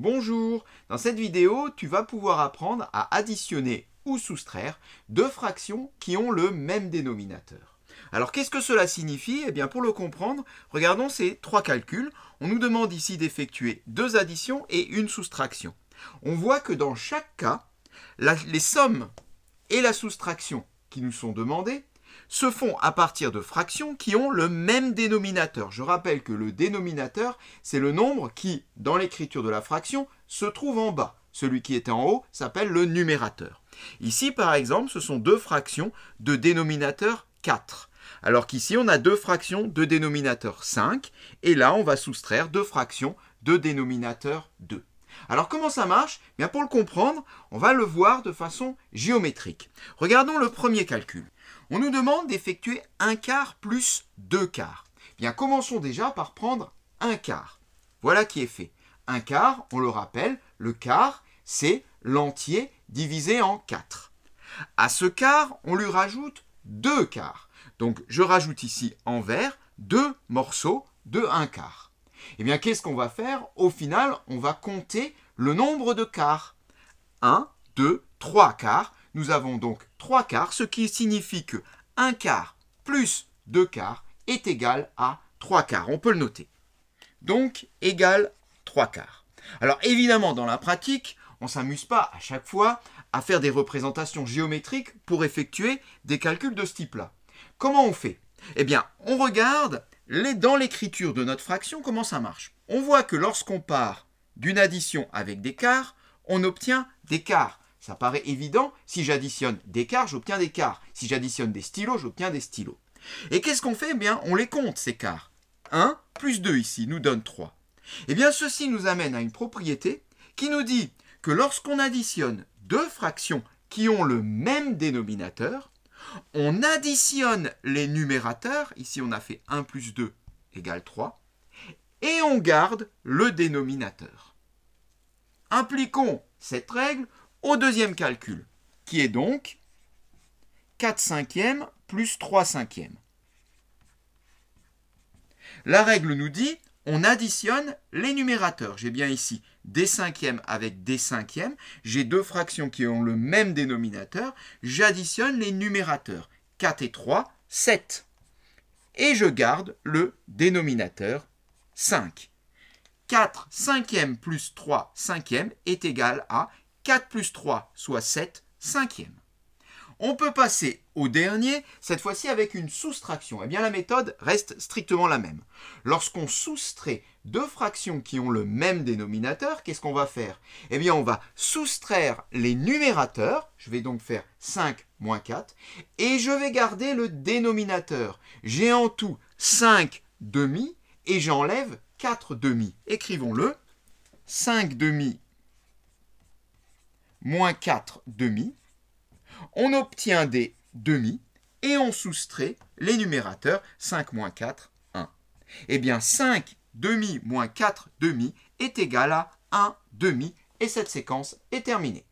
Bonjour, dans cette vidéo, tu vas pouvoir apprendre à additionner ou soustraire deux fractions qui ont le même dénominateur. Alors qu'est-ce que cela signifie? Eh bien pour le comprendre, regardons ces trois calculs. On nous demande ici d'effectuer deux additions et une soustraction. On voit que dans chaque cas, les sommes et la soustraction qui nous sont demandées se font à partir de fractions qui ont le même dénominateur. Je rappelle que le dénominateur, c'est le nombre qui, dans l'écriture de la fraction, se trouve en bas. Celui qui était en haut s'appelle le numérateur. Ici, par exemple, ce sont deux fractions de dénominateur 4. Alors qu'ici, on a deux fractions de dénominateur 5. Et là, on va soustraire deux fractions de dénominateur 2. Alors comment ça marche? Bien, pour le comprendre, on va le voir de façon géométrique. Regardons le premier calcul. On nous demande d'effectuer 1/4 plus 2/4. Bien, commençons déjà par prendre 1/4. Voilà qui est fait. 1/4, on le rappelle, le quart, c'est l'entier divisé en 4. À ce quart, on lui rajoute 2/4. Donc, je rajoute ici en vert deux morceaux de 1/4. Eh bien, qu'est-ce qu'on va faire? Au final, on va compter le nombre de quarts. 1, 2, 3 quarts. Nous avons donc 3 quarts, ce qui signifie que 1 quart plus 2 quarts est égal à 3 quarts. On peut le noter. Donc, égal 3 quarts. Alors, évidemment, dans la pratique, on ne s'amuse pas à chaque fois à faire des représentations géométriques pour effectuer des calculs de ce type-là. Comment on fait? Eh bien, on regarde dans l'écriture de notre fraction, comment ça marche? On voit que lorsqu'on part d'une addition avec des quarts, on obtient des quarts. Ça paraît évident, si j'additionne des quarts, j'obtiens des quarts. Si j'additionne des stylos, j'obtiens des stylos. Et qu'est-ce qu'on fait? Eh bien, on les compte, ces quarts. 1 plus 2 ici nous donne 3. Eh bien, ceci nous amène à une propriété qui nous dit que lorsqu'on additionne deux fractions qui ont le même dénominateur, on additionne les numérateurs, ici on a fait 1 plus 2 égale 3, et on garde le dénominateur. Appliquons cette règle au deuxième calcul, qui est donc 4/5 plus 3/5. La règle nous dit, on additionne les numérateurs. J'ai bien ici des cinquièmes avec des cinquièmes. J'ai deux fractions qui ont le même dénominateur. J'additionne les numérateurs. 4 et 3, 7. Et je garde le dénominateur 5. 4/5 plus 3/5 est égal à 4 plus 3, soit 7/5. On peut passer au dernier, cette fois-ci avec une soustraction. Eh bien, la méthode reste strictement la même. Lorsqu'on soustrait deux fractions qui ont le même dénominateur, qu'est-ce qu'on va faire? Eh bien, on va soustraire les numérateurs. Je vais donc faire 5 moins 4. Et je vais garder le dénominateur. J'ai en tout 5 demi et j'enlève 4 demi. Écrivons-le. 5 demi moins 4 demi. On obtient des demi et on soustrait les numérateurs. 5 moins 4, 1. Eh bien, 5 demi moins 4 demi est égal à 1 demi et cette séquence est terminée.